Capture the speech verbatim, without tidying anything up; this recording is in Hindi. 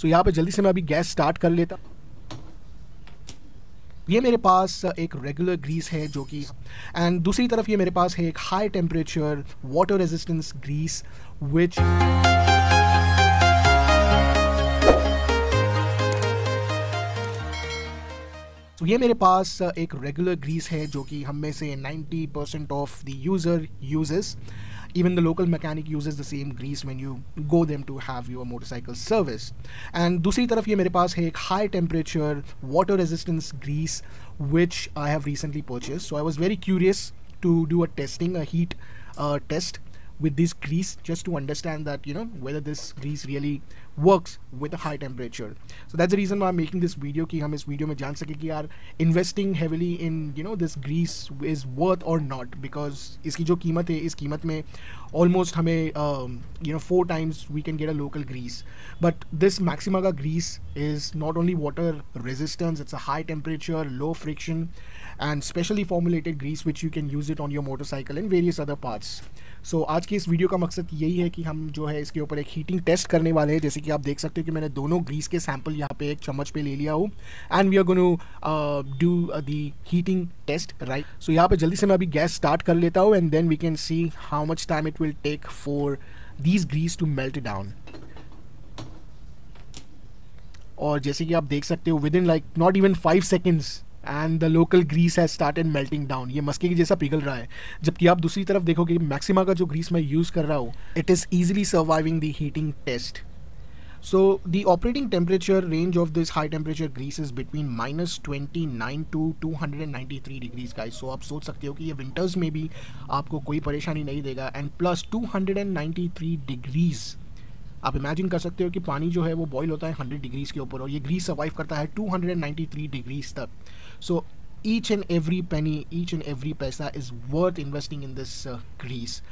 सो यहाँ पे जल्दी से मैं अभी गैस स्टार्ट कर लेता। ये मेरे पास एक रेगुलर ग्रीस है जो कि, एंड दूसरी तरफ ये मेरे पास है एक high temperature water resistance grease which तो so, ये मेरे पास एक रेगुलर ग्रीस है जो कि हम में से ninety percent of the user uses. Even the local mechanic uses the same grease when you go them to have your motorcycle service. And दूसरी तरफ ये मेरे पास है एक high temperature water resistance grease which I have recently purchase. So I was very curious to do a testing a heat test with this grease just to understand that you know whether this grease really works with a high temperature. So that's the reason why I'm making this video ki hum is video mein jaan sake ki yaar investing heavily in you know this grease is worth or not, because iski jo qeemat hai is qeemat mein almost hame um, you know four times we can get a local grease, but this Maxima ka grease is not only water resistance, it's a high temperature low friction and specially formulated grease which you can use it on your motorcycle and various other parts. So आज की इस वीडियो का मकसद यही है कि हम जो है इसके ऊपर एक हीटिंग टेस्ट करने वाले हैं। जैसे कि आप देख सकते हो कि मैंने दोनों ग्रीस के सैंपल यहाँ पे एक चम्मच पे ले लिया हूँ and we are going to do the heating test right. So यहाँ पे जल्दी से मैं अभी गैस स्टार्ट कर लेता हूँ and then we can see how much time it will take for these grease to melt down. और जैसे कि आप देख सकते हो within like not even five seconds and the local grease has started melting down. ये मस्के की जैसा पिघल रहा है, जबकि आप दूसरी तरफ देखोगे Maxima का जो grease मैं use कर रहा हूँ it is easily surviving the heating test. So the operating temperature range of this high temperature grease is between minus twenty-nine to two hundred ninety-three degrees guys. So आप सोच सकते हो कि ये winters में भी आपको कोई परेशानी नहीं देगा and plus two hundred ninety-three degrees आप इमेजिन कर सकते हो कि पानी जो है वो बॉयल होता है hundred degrees के ऊपर और ये ग्रीस सर्वाइव करता है two hundred ninety-three degrees तक। So each and every penny, each and every पैसा is worth investing in this Greece.